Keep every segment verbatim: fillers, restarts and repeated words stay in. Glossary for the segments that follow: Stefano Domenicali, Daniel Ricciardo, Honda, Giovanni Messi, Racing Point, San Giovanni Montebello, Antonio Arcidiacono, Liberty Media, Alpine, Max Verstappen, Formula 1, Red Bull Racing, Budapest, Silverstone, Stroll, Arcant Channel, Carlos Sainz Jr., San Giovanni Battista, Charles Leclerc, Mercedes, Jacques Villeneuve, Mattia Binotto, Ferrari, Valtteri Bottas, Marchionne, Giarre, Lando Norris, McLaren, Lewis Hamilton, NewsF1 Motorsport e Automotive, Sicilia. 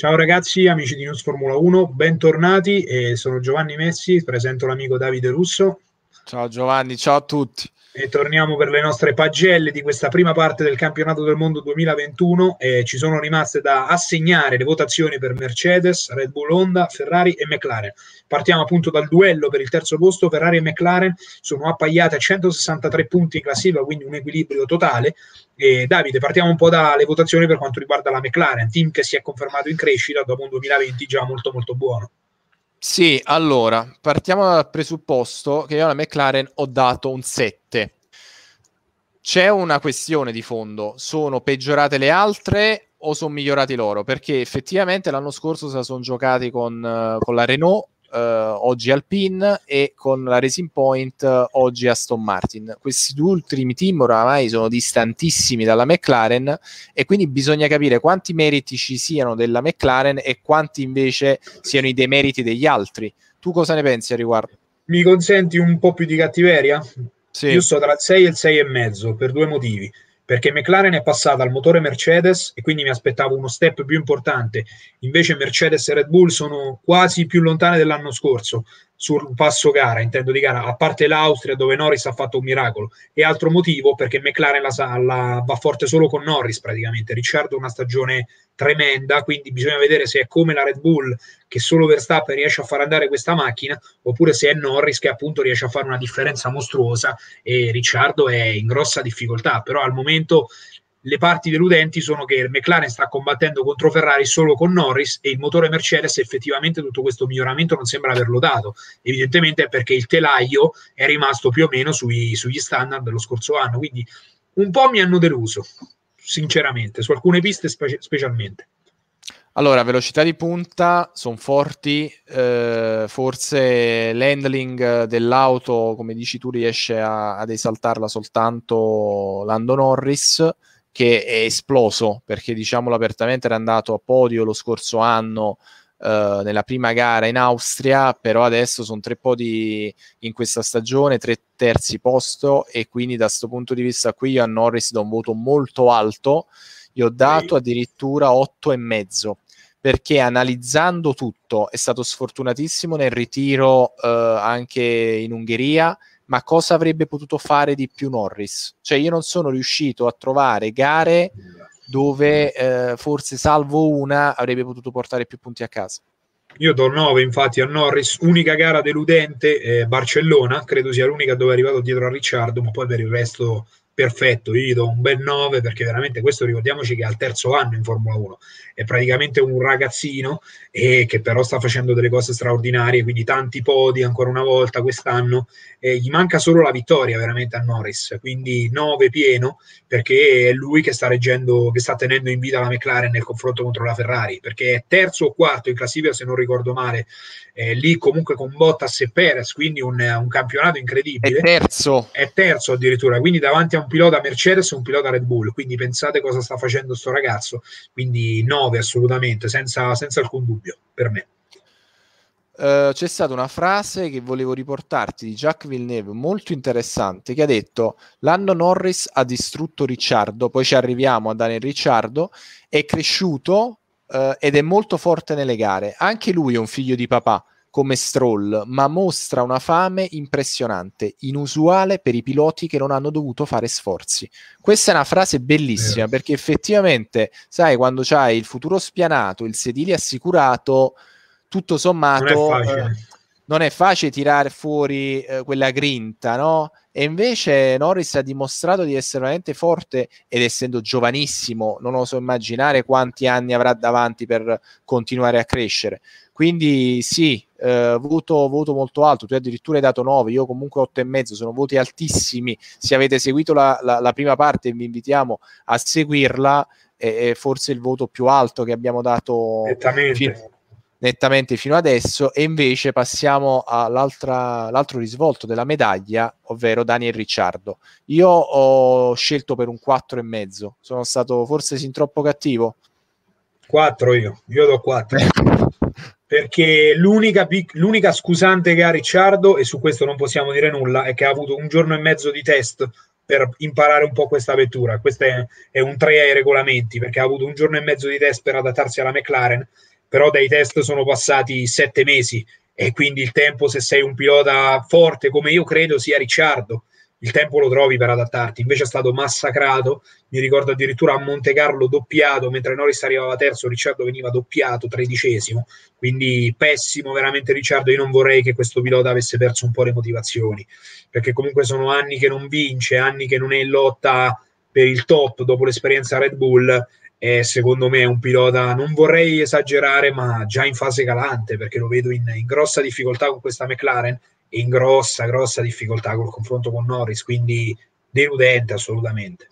Ciao ragazzi, amici di News Formula uno, bentornati, e sono Giovanni Messi, presento l'amico Davide Russo. Ciao Giovanni, ciao a tutti. E torniamo per le nostre pagelle di questa prima parte del campionato del mondo duemilaventuno. E ci sono rimaste da assegnare le votazioni per Mercedes, Red Bull, Honda, Ferrari e McLaren. Partiamo appunto dal duello per il terzo posto. Ferrari e McLaren sono appaiate a centosessantatré punti in classifica, quindi un equilibrio totale. E Davide, partiamo un po' dalle votazioni per quanto riguarda la McLaren, team che si è confermato in crescita dopo un duemilaventi già molto molto buono. Sì, allora, partiamo dal presupposto che io alla McLaren ho dato un sette. C'è una questione di fondo: sono peggiorate le altre o sono migliorati loro? Perché effettivamente l'anno scorso se la sono giocati con, con la Renault, eh, oggi Alpine, e con la Racing Point, eh, oggi Aston Martin. Questi due ultimi team oramai sono distantissimi dalla McLaren, e quindi bisogna capire quanti meriti ci siano della McLaren e quanti invece siano i demeriti degli altri. Tu cosa ne pensi al riguardo? Mi consenti un po' più di cattiveria? Sì. Io sto tra il sei e il sei e mezzo per due motivi: perché McLaren è passata al motore Mercedes e quindi mi aspettavo uno step più importante, invece Mercedes e Red Bull sono quasi più lontane dell'anno scorso sul passo gara, intendo di gara, a parte l'Austria dove Norris ha fatto un miracolo. E altro motivo, perché McLaren la, la, va forte solo con Norris praticamente. Ricciardo ha una stagione tremenda, quindi bisogna vedere se è come la Red Bull, che solo Verstappen riesce a far andare questa macchina, oppure se è Norris che appunto riesce a fare una differenza mostruosa, e Ricciardo è in grossa difficoltà. Però al momento le parti deludenti sono che McLaren sta combattendo contro Ferrari solo con Norris, e il motore Mercedes effettivamente tutto questo miglioramento non sembra averlo dato. Evidentemente è perché il telaio è rimasto più o meno sui, sugli standard dello scorso anno, quindi un po' mi hanno deluso sinceramente, su alcune piste spe- specialmente. Allora, velocità di punta, sono forti, eh, forse l'handling dell'auto, come dici tu, riesce a, ad esaltarla soltanto Lando Norris, che è esploso, perché diciamolo apertamente era andato a podio lo scorso anno eh, nella prima gara in Austria, però adesso sono tre podi in questa stagione, tre terzi posto, e quindi da questo punto di vista qui io a Norris do un voto molto alto, gli ho dato addirittura otto e mezzo, perché analizzando tutto è stato sfortunatissimo nel ritiro eh, anche in Ungheria. Ma cosa avrebbe potuto fare di più Norris? Cioè, io non sono riuscito a trovare gare dove eh, forse salvo una avrebbe potuto portare più punti a casa. Io do nove infatti a Norris. Unica gara deludente, eh, Barcellona, credo sia l'unica dove è arrivato dietro a Ricciardo, ma poi per il resto perfetto. Io gli do un bel nove, perché veramente questo, ricordiamoci che è al terzo anno in Formula uno, è praticamente un ragazzino, e che però sta facendo delle cose straordinarie, quindi tanti podi ancora una volta quest'anno, e gli manca solo la vittoria veramente a Norris, quindi nove pieno, perché è lui che sta reggendo, che sta tenendo in vita la McLaren nel confronto contro la Ferrari, perché è terzo o quarto in classifica se non ricordo male, eh, lì comunque con Bottas e Perez, quindi un, un campionato incredibile. È terzo. È terzo addirittura, quindi davanti a un pilota Mercedes e un pilota Red Bull, quindi pensate cosa sta facendo sto ragazzo. Quindi nove assolutamente, senza, senza alcun dubbio per me. Uh, c'è stata una frase che volevo riportarti di Jacques Villeneuve molto interessante, che ha detto: Lando Norris ha distrutto Ricciardo, poi ci arriviamo a Daniel Ricciardo, è cresciuto uh, ed è molto forte nelle gare, anche lui è un figlio di papà come Stroll, ma mostra una fame impressionante, inusuale per i piloti che non hanno dovuto fare sforzi. Questa è una frase bellissima, eh. perché effettivamente, sai, quando c'hai il futuro spianato, il sedile assicurato, tutto sommato non è facile, eh, non è facile tirare fuori eh, quella grinta, no? E invece Norris ha dimostrato di essere veramente forte, ed essendo giovanissimo non oso immaginare quanti anni avrà davanti per continuare a crescere. Quindi sì, eh, voto, voto molto alto. Tu addirittura hai dato nove, io comunque otto e mezzo, sono voti altissimi. Se avete seguito la, la, la prima parte, vi invitiamo a seguirla, è, è forse il voto più alto che abbiamo dato nettamente fino, nettamente fino adesso. E invece passiamo all'altro risvolto della medaglia, ovvero Daniel Ricciardo. Io ho scelto per un quattro e mezzo, sono stato forse sin troppo cattivo. Quattro io, io do quattro perché l'unica, pic- l'unica scusante che ha Ricciardo, e su questo non possiamo dire nulla, è che ha avuto un giorno e mezzo di test per imparare un po' questa vettura. Questo è, è un tre ai regolamenti, perché ha avuto un giorno e mezzo di test per adattarsi alla McLaren, però dai test sono passati sette mesi e quindi il tempo, se sei un pilota forte come io credo sia Ricciardo, il tempo lo trovi per adattarti. Invece è stato massacrato, mi ricordo addirittura a Monte Carlo doppiato, mentre Norris arrivava terzo, Ricciardo veniva doppiato, tredicesimo, quindi pessimo veramente Ricciardo. Io non vorrei che questo pilota avesse perso un po' le motivazioni, perché comunque sono anni che non vince, anni che non è in lotta per il top dopo l'esperienza Red Bull, e secondo me è un pilota, non vorrei esagerare, ma già in fase calante, perché lo vedo in, in grossa difficoltà con questa McLaren, in grossa, grossa difficoltà col confronto con Norris, quindi deludente assolutamente.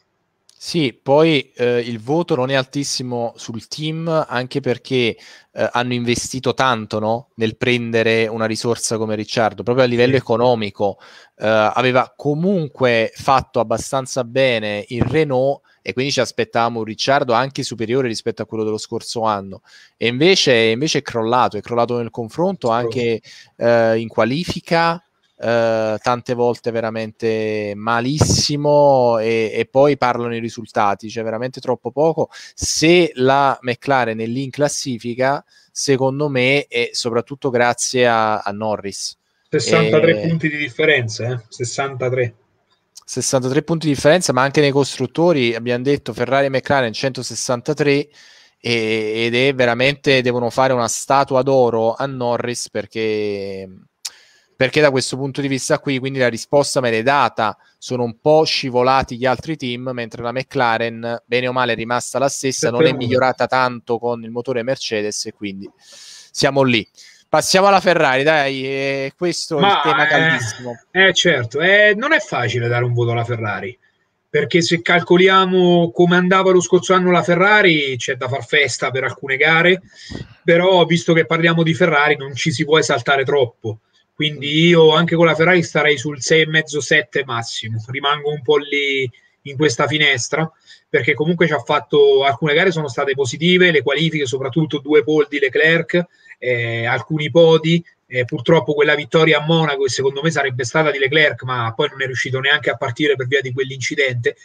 Sì, poi eh, il voto non è altissimo sul team, anche perché eh, hanno investito tanto, no? Nel prendere una risorsa come Ricciardo, proprio a livello economico. Eh, aveva comunque fatto abbastanza bene il Renault, e quindi ci aspettavamo un Ricciardo anche superiore rispetto a quello dello scorso anno, e invece, invece è crollato, è crollato nel confronto anche eh, in qualifica, eh, tante volte veramente malissimo, e, e poi parlano i risultati, cioè veramente troppo poco. Se la McLaren è lì in classifica, secondo me è soprattutto grazie a, a Norris. sessantatré e... punti di differenza, eh? sessantatré. sessantatré punti di differenza, ma anche nei costruttori abbiamo detto Ferrari e McLaren centosessantatré, e, ed è veramente, devono fare una statua d'oro a Norris, perché, perché da questo punto di vista qui, quindi la risposta me l'hai data, sono un po' scivolati gli altri team, mentre la McLaren bene o male è rimasta la stessa, non è migliorata tanto con il motore Mercedes, e quindi siamo lì. Passiamo alla Ferrari, dai, eh, questo Ma, è il tema caldissimo. Eh, eh certo, eh, non è facile dare un voto alla Ferrari, perché se calcoliamo come andava lo scorso anno la Ferrari, c'è da far festa per alcune gare, però visto che parliamo di Ferrari non ci si può esaltare troppo, quindi io anche con la Ferrari starei sul sei e mezzo sette massimo, rimango un po' lì in questa finestra, perché comunque ci ha fatto, alcune gare sono state positive, le qualifiche soprattutto, due pole di Leclerc, Eh, alcuni podi, eh, purtroppo quella vittoria a Monaco che secondo me sarebbe stata di Leclerc, ma poi non è riuscito neanche a partire per via di quell'incidente.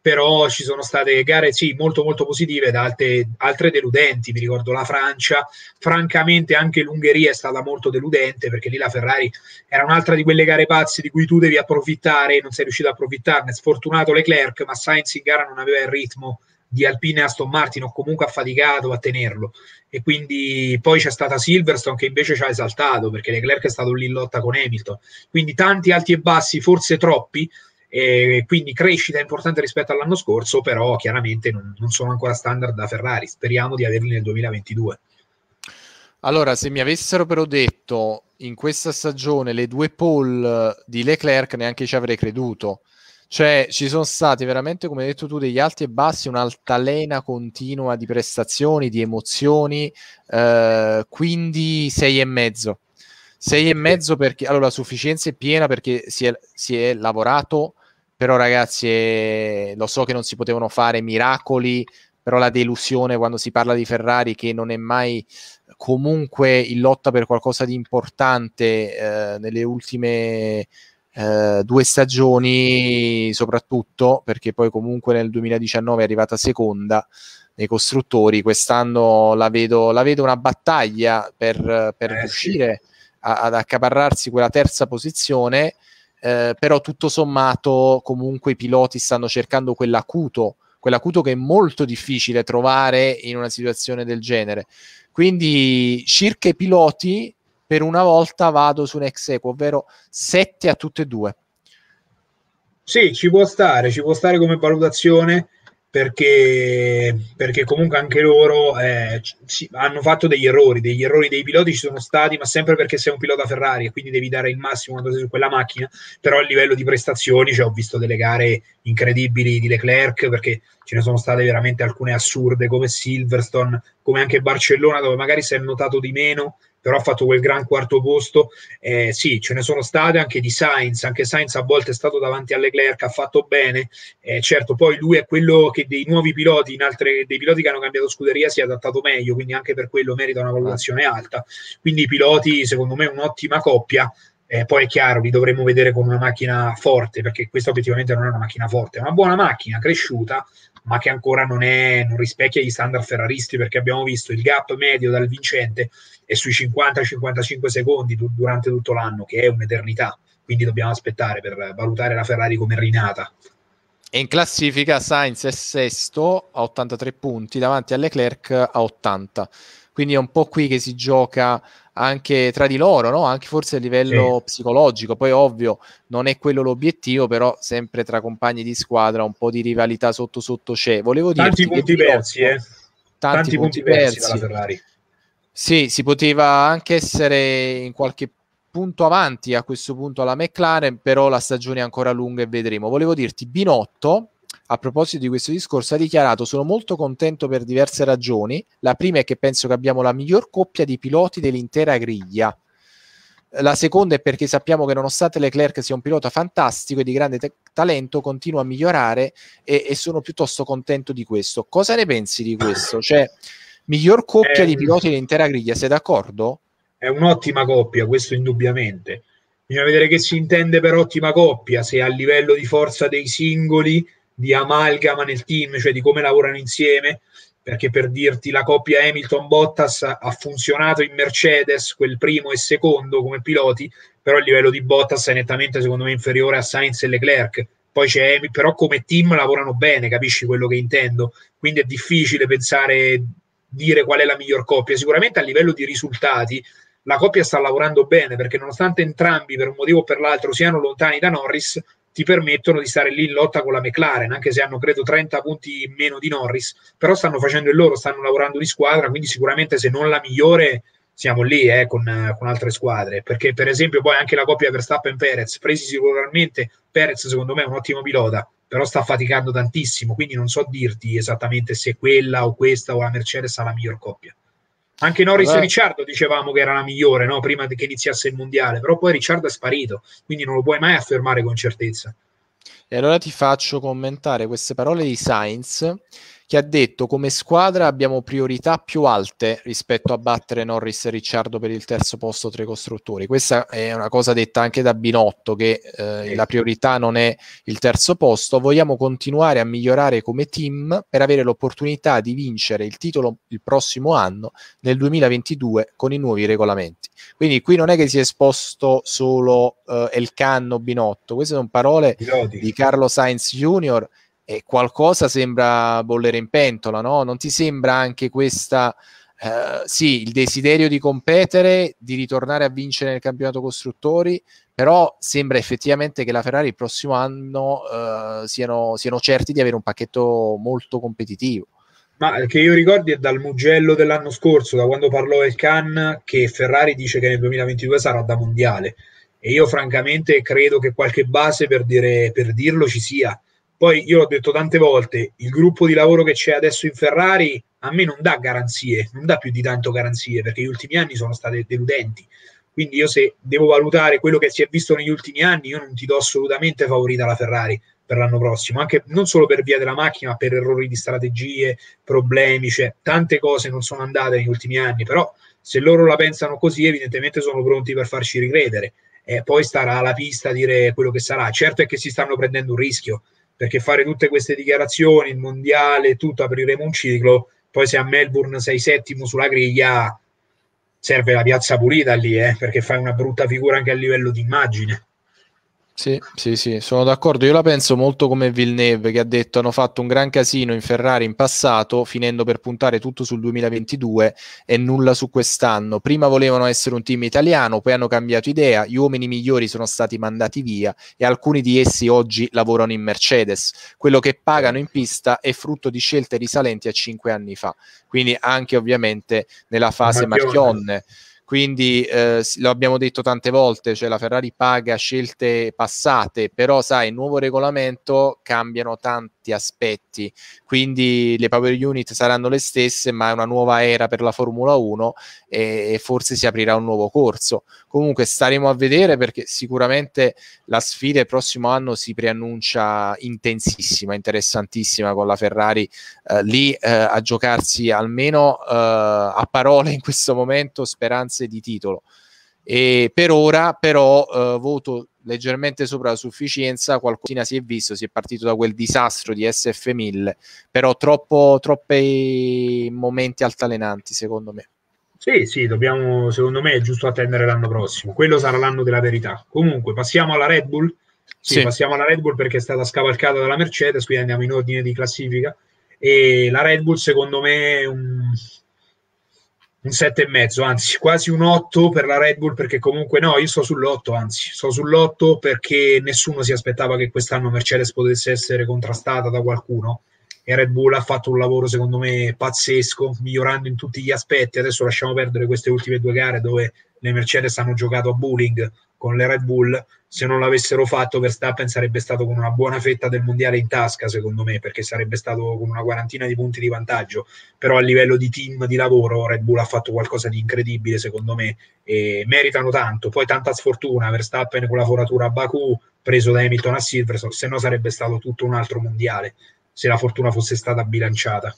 Però ci sono state gare sì molto molto positive, da altre, altre deludenti, mi ricordo la Francia, francamente anche l'Ungheria è stata molto deludente, perché lì la Ferrari era un'altra di quelle gare pazze di cui tu devi approfittare e non sei riuscito a approfittarne. Sfortunato Leclerc, ma Sainz in gara non aveva il ritmo di Alpine e Aston Martin, o comunque ha faticato a tenerlo, e quindi poi c'è stata Silverstone che invece ci ha esaltato, perché Leclerc è stato lì in lotta con Hamilton, quindi tanti alti e bassi, forse troppi, e quindi crescita importante rispetto all'anno scorso, però chiaramente non, non sono ancora standard da Ferrari, speriamo di averli nel duemilaventidue. Allora, se mi avessero però detto in questa stagione le due pole di Leclerc, neanche ci avrei creduto. Cioè, ci sono stati veramente, come hai detto tu, degli alti e bassi, un'altalena continua di prestazioni, di emozioni, eh, quindi sei e mezzo. Sei e mezzo perché, allora, la sufficienza è piena, perché si è, si è lavorato, però ragazzi, eh, lo so che non si potevano fare miracoli, però la delusione quando si parla di Ferrari, che non è mai comunque in lotta per qualcosa di importante eh, nelle ultime... Uh, due stagioni, soprattutto perché poi comunque nel duemiladiciannove è arrivata seconda nei costruttori, quest'anno la vedo, la vedo una battaglia per, per eh, riuscire sì. a, ad accaparrarsi quella terza posizione, uh, però tutto sommato comunque i piloti stanno cercando quell'acuto quell'acuto che è molto difficile trovare in una situazione del genere, quindi circa i piloti per una volta vado su un ex equo, ovvero sette a tutte e due. Sì, ci può stare, ci può stare come valutazione, perché, perché comunque anche loro eh, ci, hanno fatto degli errori, degli errori dei piloti ci sono stati, ma sempre perché sei un pilota Ferrari e quindi devi dare il massimo quando sei su quella macchina, però a livello di prestazioni, cioè, ho visto delle gare incredibili di Leclerc, perché ce ne sono state veramente alcune assurde, come Silverstone, come anche Barcellona, dove magari si è notato di meno, però ha fatto quel gran quarto posto. Eh, sì, ce ne sono state anche di Sainz, anche Sainz a volte è stato davanti a Leclerc, ha fatto bene, eh, certo poi lui è quello che dei nuovi piloti, in altre, dei piloti che hanno cambiato scuderia si è adattato meglio, quindi anche per quello merita una valutazione alta, quindi i piloti secondo me un'ottima coppia, Eh, poi è chiaro, li dovremmo vedere con una macchina forte, perché questa obiettivamente non è una macchina forte, è una buona macchina cresciuta, ma che ancora non, è, non rispecchia gli standard ferraristi, perché abbiamo visto il gap medio dal vincente è sui cinquanta cinquantacinque secondi du- durante tutto l'anno, che è un'eternità, quindi dobbiamo aspettare per valutare la Ferrari come rinata. E in classifica Sainz è sesto a ottantatré punti davanti a Leclerc a ottanta, quindi è un po' qui che si gioca anche tra di loro, no? Anche forse a livello sì. psicologico, poi ovvio non è quello l'obiettivo, però sempre tra compagni di squadra un po' di rivalità sotto sotto c'è. Volevo tanti punti persi, eh. tanti, tanti punti persi dalla Ferrari. Sì, si poteva anche essere in qualche punto avanti a questo punto alla McLaren, però la stagione è ancora lunga e vedremo. Volevo dirti, Binotto, a proposito di questo discorso, ha dichiarato: sono molto contento per diverse ragioni, la prima è che penso che abbiamo la miglior coppia di piloti dell'intera griglia, la seconda è perché sappiamo che nonostante Leclerc sia un pilota fantastico e di grande te- talento, continua a migliorare e-, e sono piuttosto contento di questo. Cosa ne pensi di questo? Cioè, miglior coppia eh, di piloti dell'intera griglia, sei d'accordo? È un'ottima coppia, questo indubbiamente. Bisogna vedere che si intende per ottima coppia, se a livello di forza dei singoli, di amalgama nel team, cioè di come lavorano insieme, perché per dirti la coppia Hamilton-Bottas ha funzionato in Mercedes, quel primo e secondo come piloti, però il livello di Bottas è nettamente secondo me inferiore a Sainz e Leclerc. Poi c'è Hamilton, però come team lavorano bene, capisci quello che intendo? Quindi è difficile pensare, dire qual è la miglior coppia. Sicuramente a livello di risultati la coppia sta lavorando bene, perché nonostante entrambi per un motivo o per l'altro siano lontani da Norris, ti permettono di stare lì in lotta con la McLaren, anche se hanno credo trenta punti in meno di Norris, però stanno facendo il loro, stanno lavorando di squadra, quindi sicuramente se non la migliore siamo lì eh, con, con altre squadre, perché per esempio poi anche la coppia Verstappen-Perez, presi sicuramente, Perez secondo me è un ottimo pilota, però sta faticando tantissimo, quindi non so dirti esattamente se quella o questa o la Mercedes ha la miglior coppia. Anche Norris allora. e Ricciardo dicevamo che era la migliore, no? Prima che iniziasse il mondiale, però poi Ricciardo è sparito, quindi non lo puoi mai affermare con certezza. E allora ti faccio commentare queste parole di Sainz, che ha detto: come squadra abbiamo priorità più alte rispetto a battere Norris e Ricciardo per il terzo posto tra i costruttori. Questa è una cosa detta anche da Binotto, che eh, la priorità non è il terzo posto, vogliamo continuare a migliorare come team per avere l'opportunità di vincere il titolo il prossimo anno, nel duemilaventidue, con i nuovi regolamenti. Quindi qui non è che si è esposto solo eh, Elkanno Binotto, queste sono parole Piloti. di Carlos Sainz Junior e qualcosa sembra bollere in pentola, no? Non ti sembra anche questa, eh, sì, il desiderio di competere, di ritornare a vincere nel campionato costruttori, però sembra effettivamente che la Ferrari il prossimo anno eh, siano, siano certi di avere un pacchetto molto competitivo. Ma che io ricordi è dal Mugello dell'anno scorso, da quando parlò il Can, che Ferrari dice che nel duemilaventidue sarà da mondiale, e io francamente credo che qualche base per, dire, per dirlo ci sia. Poi io l'ho detto tante volte, il gruppo di lavoro che c'è adesso in Ferrari a me non dà garanzie, non dà più di tanto garanzie, perché gli ultimi anni sono stati deludenti. Quindi io, se devo valutare quello che si è visto negli ultimi anni, io non ti do assolutamente favorita la Ferrari per l'anno prossimo, anche non solo per via della macchina, ma per errori di strategie, problemi, cioè tante cose non sono andate negli ultimi anni, però se loro la pensano così evidentemente sono pronti per farci ricredere, e poi starà alla pista a dire quello che sarà. Certo è che si stanno prendendo un rischio, perché fare tutte queste dichiarazioni, il mondiale, tutto, apriremo un ciclo, poi se a Melbourne sei settimo sulla griglia, serve la piazza pulita lì, eh, perché fai una brutta figura anche a livello di immagine. Sì, sì, sì, sono d'accordo, io la penso molto come Villeneuve, che ha detto: hanno fatto un gran casino in Ferrari in passato, finendo per puntare tutto sul duemilaventidue e nulla su quest'anno. Prima volevano essere un team italiano, poi hanno cambiato idea, gli uomini migliori sono stati mandati via e alcuni di essi oggi lavorano in Mercedes. Quello che pagano in pista è frutto di scelte risalenti a cinque anni fa, quindi anche ovviamente nella fase Marchionne. Quindi eh, lo abbiamo detto tante volte, cioè la Ferrari paga scelte passate, però sai, il nuovo regolamento cambiano tanti aspetti, quindi le power unit saranno le stesse, ma è una nuova era per la Formula uno e, e forse si aprirà un nuovo corso. Comunque staremo a vedere, perché sicuramente la sfida il prossimo anno si preannuncia intensissima, interessantissima, con la Ferrari eh, lì eh, a giocarsi almeno eh, a parole in questo momento speranza di titolo. e per ora però eh, voto leggermente sopra la sufficienza. Qualcosina si è visto, si è partito da quel disastro di S F mille, però troppo, troppi momenti altalenanti secondo me. Sì, sì, dobbiamo, secondo me è giusto attendere l'anno prossimo, quello sarà l'anno della verità. Comunque passiamo alla Red Bull. Sì, sì, passiamo alla Red Bull perché è stata scavalcata dalla Mercedes, quindi andiamo in ordine di classifica. E la Red Bull secondo me un, un sette e mezzo, anzi quasi un otto per la Red Bull, perché comunque no, io sto sull'otto, anzi sto sull'otto perché nessuno si aspettava che quest'anno Mercedes potesse essere contrastata da qualcuno, e Red Bull ha fatto un lavoro secondo me pazzesco, migliorando in tutti gli aspetti. Adesso lasciamo perdere queste ultime due gare dove le Mercedes hanno giocato a bowling con le Red Bull. Se non l'avessero fatto, Verstappen sarebbe stato con una buona fetta del mondiale in tasca secondo me, perché sarebbe stato con una quarantina di punti di vantaggio. Però a livello di team, di lavoro, Red Bull ha fatto qualcosa di incredibile secondo me, e meritano tanto. Poi tanta sfortuna, Verstappen con la foratura a Baku, preso da Hamilton a Silverstone, se no sarebbe stato tutto un altro mondiale, se la fortuna fosse stata bilanciata.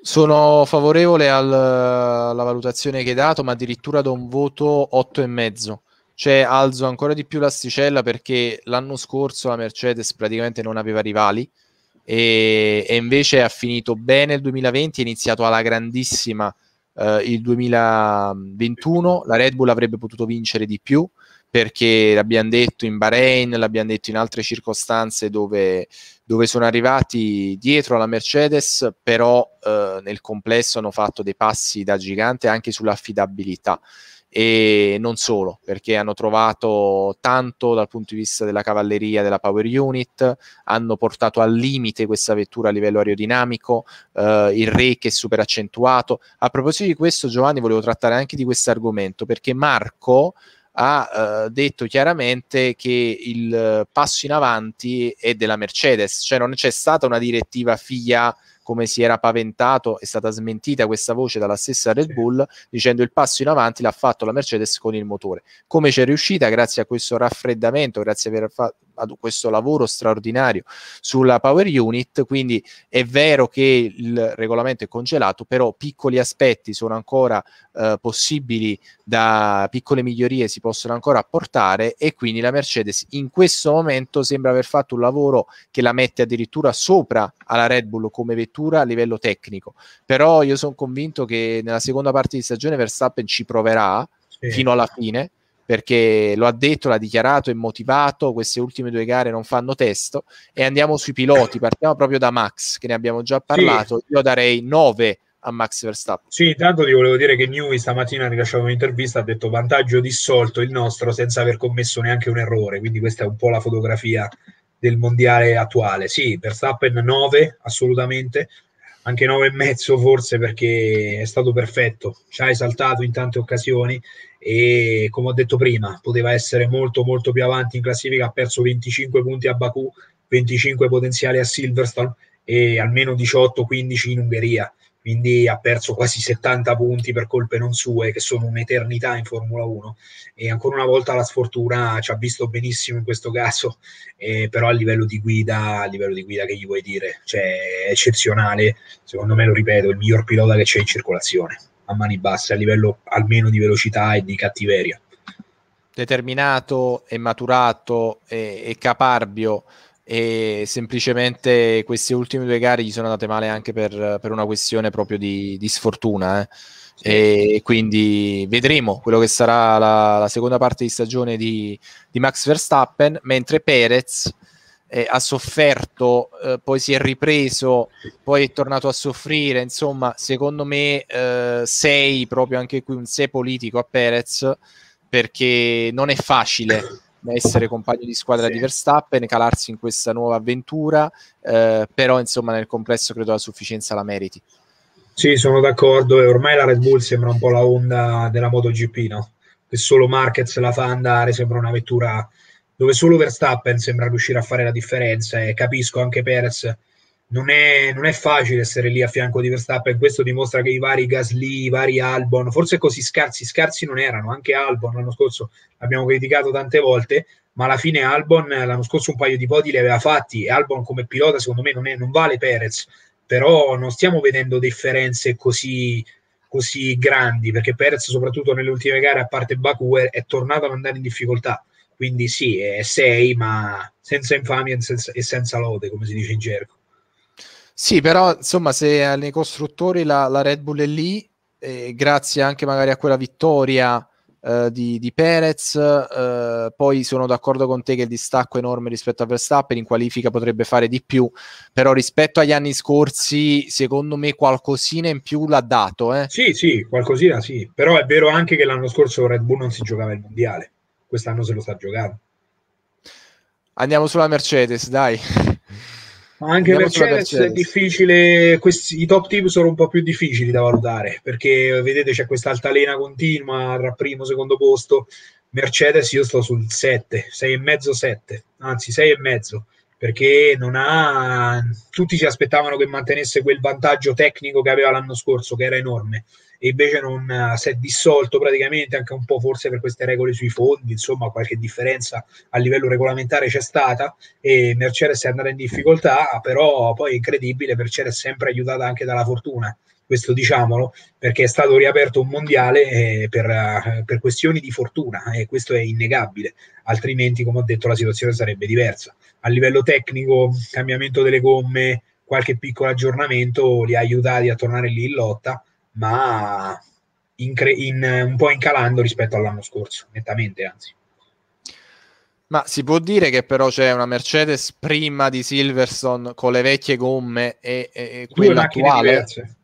Sono favorevole al, alla valutazione che hai dato, ma addirittura do un voto otto e mezzo, cioè alzo ancora di più l'asticella, perché l'anno scorso la Mercedes praticamente non aveva rivali e, e invece ha finito bene il duemilaventi, è iniziato alla grandissima eh, il duemilaventuno. La Red Bull avrebbe potuto vincere di più, perché l'abbiamo detto in Bahrain, l'abbiamo detto in altre circostanze dove, dove sono arrivati dietro alla Mercedes, però eh, nel complesso hanno fatto dei passi da gigante anche sull'affidabilità, e non solo, perché hanno trovato tanto dal punto di vista della cavalleria, della power unit, hanno portato al limite questa vettura a livello aerodinamico, eh, il rake è super accentuato. A proposito di questo, Giovanni, volevo trattare anche di questo argomento, perché Marco ha eh, detto chiaramente che il passo in avanti è della Mercedes, cioè non c'è stata una direttiva F I A come si era paventato. È stata smentita questa voce dalla stessa Red Bull, dicendo il passo in avanti l'ha fatto la Mercedes con il motore. Come c'è riuscita? Grazie a questo raffreddamento, grazie a, fa- a questo lavoro straordinario sulla power unit. Quindi è vero che il regolamento è congelato, però piccoli aspetti sono ancora eh, possibili, da piccole migliorie si possono ancora apportare, e quindi la Mercedes in questo momento sembra aver fatto un lavoro che la mette addirittura sopra alla Red Bull come vettura a livello tecnico. Però io sono convinto che nella seconda parte di stagione Verstappen ci proverà, sì, fino alla fine, perché lo ha detto, l'ha dichiarato, è motivato. Queste ultime due gare non fanno testo. E andiamo sui piloti, partiamo proprio da Max, che ne abbiamo già parlato. Sì, io darei nove a Max Verstappen. Sì, tanto ti volevo dire che Newey stamattina rilasciava un'intervista, ha detto vantaggio dissolto il nostro senza aver commesso neanche un errore, quindi questa è un po' la fotografia del mondiale attuale. Sì, Verstappen nove assolutamente, anche nove e mezzo forse, perché è stato perfetto, ci ha esaltato in tante occasioni e come ho detto prima poteva essere molto molto più avanti in classifica. Ha perso venticinque punti a Baku, venticinque potenziali a Silverstone e almeno diciotto quindici in Ungheria, quindi ha perso quasi settanta punti per colpe non sue, che sono un'eternità in Formula uno. E ancora una volta la sfortuna ci ha visto benissimo in questo caso, eh, però a livello di guida, a livello di guida che gli vuoi dire? Cioè, è eccezionale, secondo me, lo ripeto, il miglior pilota che c'è in circolazione, a mani basse, a livello almeno di velocità e di cattiveria. Determinato e maturato e, e caparbio, e semplicemente queste ultime due gare gli sono andate male anche per, per una questione proprio di, di sfortuna, eh. E quindi vedremo quello che sarà la, la seconda parte di stagione di, di Max Verstappen. Mentre Perez eh, ha sofferto, eh, poi si è ripreso, poi è tornato a soffrire, insomma secondo me eh, sei proprio anche qui un sei politico a Perez, perché non è facile essere compagno di squadra, sì, di Verstappen, calarsi in questa nuova avventura, eh, però insomma nel complesso credo la sufficienza la meriti. Sì, sono d'accordo, e ormai la Red Bull sembra un po' la Honda della MotoGP, no? Che solo Marquez la fa andare, sembra una vettura dove solo Verstappen sembra riuscire a fare la differenza. E capisco anche Perez, non è, non è facile essere lì a fianco di Verstappen. Questo dimostra che i vari Gasly, i vari Albon, forse così scarsi, scarsi non erano, anche Albon l'anno scorso l'abbiamo criticato tante volte, ma alla fine Albon l'anno scorso un paio di podi li aveva fatti, e Albon come pilota secondo me non, è, non vale Perez, però non stiamo vedendo differenze così, così grandi, perché Perez soprattutto nelle ultime gare, a parte Baku, è, è tornato ad andare in difficoltà, quindi sì, è sei, ma senza infamia e senza, e senza lode, come si dice in gergo. Sì, però insomma, se nei costruttori la, la Red Bull è lì, eh, grazie anche magari a quella vittoria eh, di, di Perez, eh, poi sono d'accordo con te che il distacco è enorme rispetto a Verstappen, in qualifica potrebbe fare di più, però rispetto agli anni scorsi secondo me qualcosina in più l'ha dato. Eh. Sì, sì, qualcosina sì, però è vero anche che l'anno scorso Red Bull non si giocava il mondiale, quest'anno se lo sta giocando. Andiamo sulla Mercedes, dai. Anche Andiamo Mercedes è difficile, questi, i top team sono un po' più difficili da valutare, perché vedete c'è questa altalena continua tra primo e secondo posto. Mercedes io sto sul sette, sei e mezzo sette, anzi sei e mezzo, perché non ha, tutti si aspettavano che mantenesse quel vantaggio tecnico che aveva l'anno scorso, che era enorme, e invece non si è dissolto praticamente, anche un po' forse per queste regole sui fondi, insomma qualche differenza a livello regolamentare c'è stata e Mercedes è andata in difficoltà, però poi è incredibile, Mercedes è sempre aiutata anche dalla fortuna, questo diciamolo, perché è stato riaperto un mondiale per, per questioni di fortuna, e questo è innegabile, altrimenti come ho detto la situazione sarebbe diversa. A livello tecnico, cambiamento delle gomme, qualche piccolo aggiornamento li ha aiutati a tornare lì in lotta, ma in cre- in, un po' incalando rispetto all'anno scorso, nettamente anzi. Ma si può dire che però c'è una Mercedes prima di Silverstone con le vecchie gomme e, e quella attuale diverse.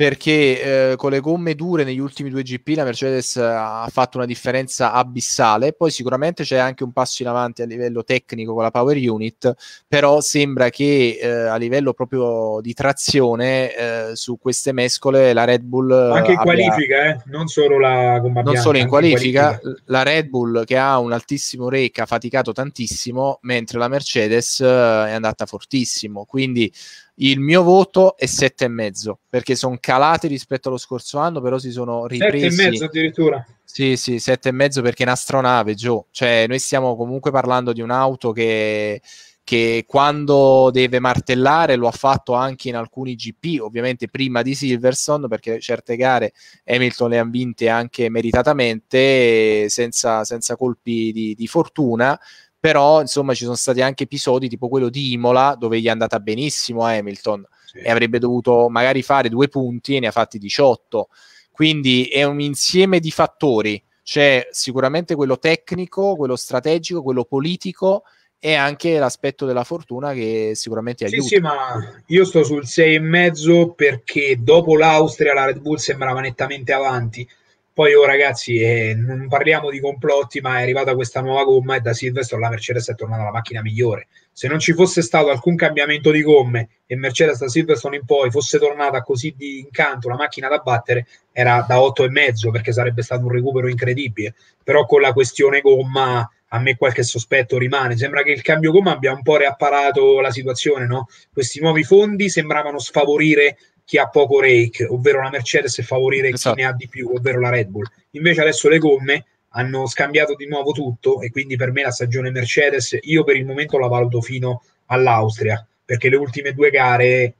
Perché eh, con le gomme dure negli ultimi due G P la Mercedes ha fatto una differenza abissale, poi sicuramente c'è anche un passo in avanti a livello tecnico con la Power Unit, però sembra che eh, a livello proprio di trazione eh, su queste mescole la Red Bull... Anche in abbia... qualifica, eh? Non solo la gomma bianca. Non solo in qualifica, in qualifica, la Red Bull che ha un altissimo rake ha faticato tantissimo, mentre la Mercedes eh, è andata fortissimo, quindi... Il mio voto è sette e mezzo, perché sono calati rispetto allo scorso anno, però si sono ripresi. sette e mezzo addirittura? Sì, sì, sette e mezzo perché è un'astronave, Gio. Cioè, noi stiamo comunque parlando di un'auto che, che quando deve martellare lo ha fatto anche in alcuni G P, ovviamente prima di Silverstone, perché certe gare Hamilton le ha vinte anche meritatamente, senza, senza colpi di, di fortuna. Però insomma ci sono stati anche episodi tipo quello di Imola dove gli è andata benissimo a Hamilton, sì, e avrebbe dovuto magari fare due punti e ne ha fatti diciotto, quindi è un insieme di fattori, c'è sicuramente quello tecnico, quello strategico, quello politico e anche l'aspetto della fortuna che sicuramente aiuta. Sì, sì, ma io sto sul sei e mezzo perché dopo l'Austria la Red Bull sembrava nettamente avanti. Poi oh, ragazzi, eh, non parliamo di complotti, ma è arrivata questa nuova gomma e da Silverstone la Mercedes è tornata la macchina migliore. Se non ci fosse stato alcun cambiamento di gomme e Mercedes da Silverstone in poi fosse tornata così di incanto la macchina da battere, era da otto e mezzo, perché sarebbe stato un recupero incredibile. Però con la questione gomma a me qualche sospetto rimane, sembra che il cambio gomma abbia un po' riapparato la situazione, no? Questi nuovi fondi sembravano sfavorire chi ha poco rake, ovvero la Mercedes, e favorire, esatto, chi ne ha di più, ovvero la Red Bull. Invece adesso le gomme hanno scambiato di nuovo tutto e quindi per me la stagione Mercedes, io per il momento la valuto fino all'Austria, perché le ultime due gare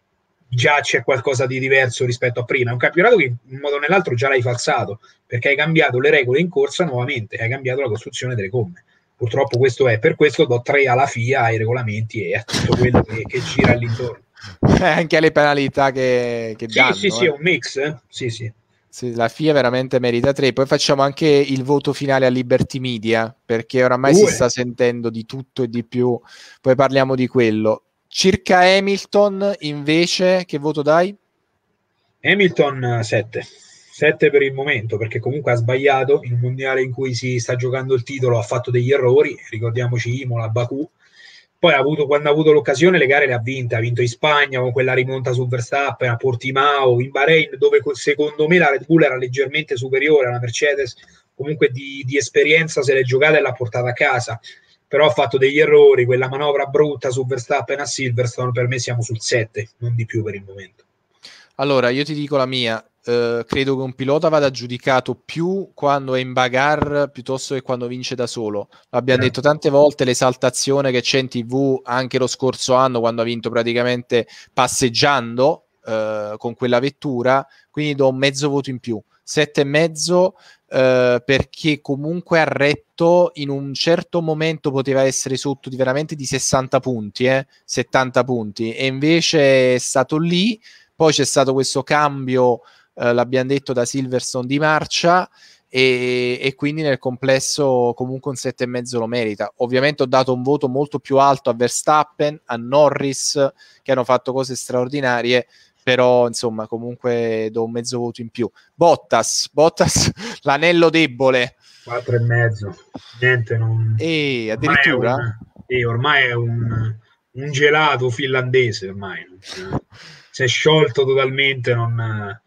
già c'è qualcosa di diverso rispetto a prima. È un campionato che in un modo o nell'altro già l'hai falsato, perché hai cambiato le regole in corsa nuovamente, hai cambiato la costruzione delle gomme. Purtroppo questo è, per questo do tre alla F I A, ai regolamenti e a tutto quello che, che gira all'intorno. Eh, anche alle penalità che, che sì, danno. Sì, eh. sì, è un mix. Eh? Sì, sì. Sì, la F I A veramente merita tre. Poi facciamo anche il voto finale a Liberty Media, perché oramai Uè. si sta sentendo di tutto e di più. Poi parliamo di quello. Circa Hamilton, invece, che voto dai? Hamilton sette. sette per il momento, perché comunque ha sbagliato il mondiale in cui si sta giocando il titolo, ha fatto degli errori, ricordiamoci Imola, Baku. Poi ha avuto, quando ha avuto l'occasione, le gare le ha vinte, ha vinto in Spagna con quella rimonta su Verstappen, a Portimao, in Bahrain, dove secondo me la Red Bull era leggermente superiore alla Mercedes, comunque di, di esperienza se l'è giocata e l'ha portata a casa, però ha fatto degli errori, quella manovra brutta su Verstappen a Silverstone, per me siamo sul sette, non di più per il momento. Allora, io ti dico la mia, eh, credo che un pilota vada giudicato più quando è in bagarre piuttosto che quando vince da solo. L'abbiamo detto tante volte, l'esaltazione che c'è in tivù anche lo scorso anno quando ha vinto praticamente passeggiando, eh, con quella vettura, quindi do un mezzo voto in più, sette e mezzo, eh, perché comunque ha retto, in un certo momento poteva essere sotto di veramente di sessanta punti, eh, settanta punti, e invece è stato lì. Poi c'è stato questo cambio, eh, l'abbiamo detto, da Silverstone di marcia, E, e quindi nel complesso comunque un sette e mezzo lo merita. Ovviamente ho dato un voto molto più alto a Verstappen, a Norris, che hanno fatto cose straordinarie, però insomma comunque do un mezzo voto in più. Bottas, Bottas l'anello debole, quattro e mezzo, niente, non... e addirittura ormai è un, eh, ormai è un, un gelato finlandese, ormai non, si è sciolto totalmente, non...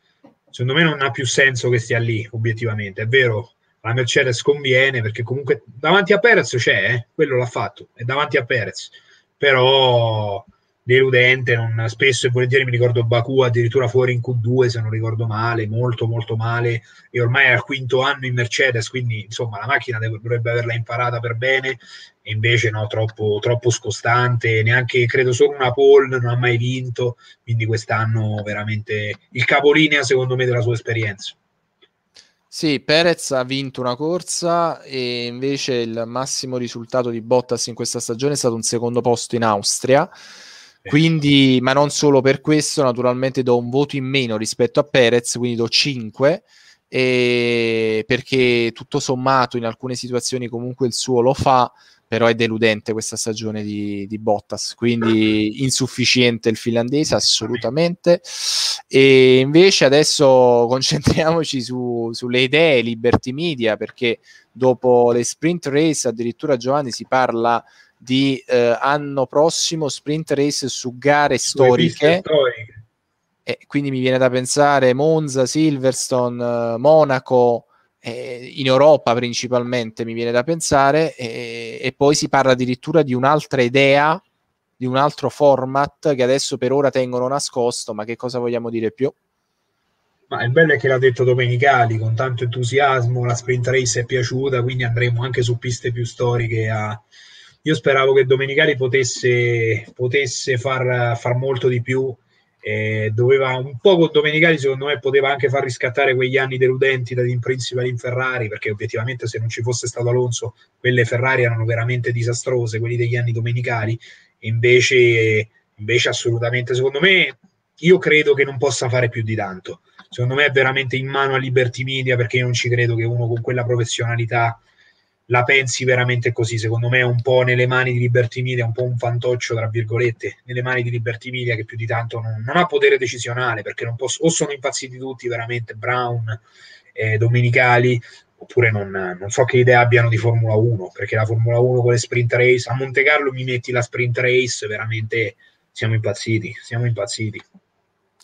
Secondo me non ha più senso che stia lì, obiettivamente. È vero, la Mercedes conviene, perché comunque davanti a Perez c'è, eh? Quello l'ha fatto, è davanti a Perez. Però deludente, non, spesso e volentieri mi ricordo Baku addirittura fuori in Q due, se non ricordo male, molto molto male, e ormai è al quinto anno in Mercedes, quindi insomma la macchina dovrebbe averla imparata per bene, e invece no, troppo, troppo scostante, neanche, credo solo una pole, non ha mai vinto, quindi quest'anno veramente il capolinea secondo me della sua esperienza. Sì, Perez ha vinto una corsa e invece il massimo risultato di Bottas in questa stagione è stato un secondo posto in Austria. Quindi, ma non solo per questo, naturalmente do un voto in meno rispetto a Perez, quindi do cinque, e perché tutto sommato in alcune situazioni comunque il suo lo fa, però è deludente questa stagione di, di Bottas, quindi insufficiente il finlandese assolutamente. E invece adesso concentriamoci su, sulle idee Liberty Media, perché dopo le sprint race addirittura, Giovanni, si parla di eh, anno prossimo sprint race su gare storiche, storiche. Eh, quindi mi viene da pensare Monza, Silverstone, eh, Monaco, eh, in Europa principalmente mi viene da pensare, eh, e poi si parla addirittura di un'altra idea, di un altro format che adesso per ora tengono nascosto, ma che cosa vogliamo dire più? Ma il bello è che l'ha detto Domenicali con tanto entusiasmo, la sprint race è piaciuta, quindi andremo anche su piste più storiche a... Io speravo che Domenicali potesse, potesse far, far molto di più, eh, doveva un po' con Domenicali, secondo me poteva anche far riscattare quegli anni deludenti da Team Principal in Ferrari, perché obiettivamente se non ci fosse stato Alonso quelle Ferrari erano veramente disastrose, quelli degli anni Domenicali, invece, invece assolutamente, secondo me, io credo che non possa fare più di tanto, secondo me è veramente in mano a Liberty Media, perché io non ci credo che uno con quella professionalità la pensi veramente così. Secondo me è un po' nelle mani di Liberty Media, un po' un fantoccio tra virgolette nelle mani di Liberty Media, che più di tanto non, non ha potere decisionale, perché non posso, o sono impazziti tutti veramente, Brown, eh, Domenicali, oppure non, non so che idea abbiano di Formula uno, perché la Formula uno con le sprint race, a Monte Carlo mi metti la sprint race, veramente siamo impazziti, siamo impazziti.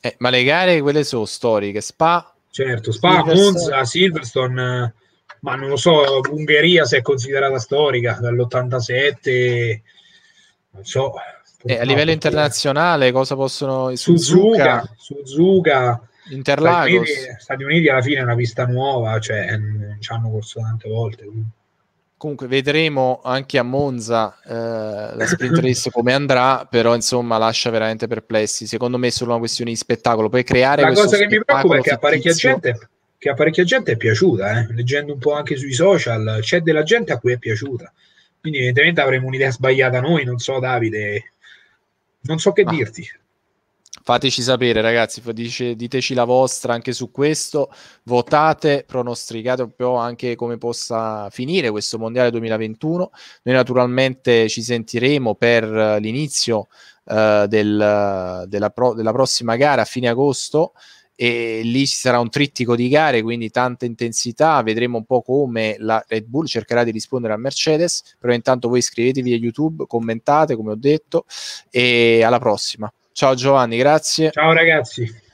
Eh, ma le gare quelle sono storiche, Spa, certo, Spa, Monza, Silverstone, ma non lo so, Ungheria se è considerata storica dall'ottantasette, non so, eh, a livello internazionale cosa possono, Suzuka, Suzuka, Interlagos, Stati Uniti, Stati Uniti alla fine è una pista nuova, cioè ci hanno corso tante volte. Comunque vedremo anche a Monza eh, la sprint race come andrà, però insomma lascia veramente perplessi, secondo me è solo una questione di spettacolo. Poi creare la cosa che mi preoccupa è che parecchia gente che a parecchia gente è piaciuta, eh? Leggendo un po' anche sui social, c'è della gente a cui è piaciuta, quindi evidentemente avremo un'idea sbagliata noi, non so Davide, non so che ah. dirti. Fateci sapere ragazzi, dice, diteci la vostra anche su questo, votate, pronosticate un po' anche come possa finire questo mondiale duemilaventuno, noi naturalmente ci sentiremo per l'inizio eh, del, della, pro, della prossima gara a fine agosto, e lì ci sarà un trittico di gare, quindi tanta intensità, vedremo un po' come la Red Bull cercherà di rispondere a Mercedes, però intanto voi iscrivetevi a YouTube, commentate come ho detto, e alla prossima. Ciao Giovanni, grazie. Ciao ragazzi.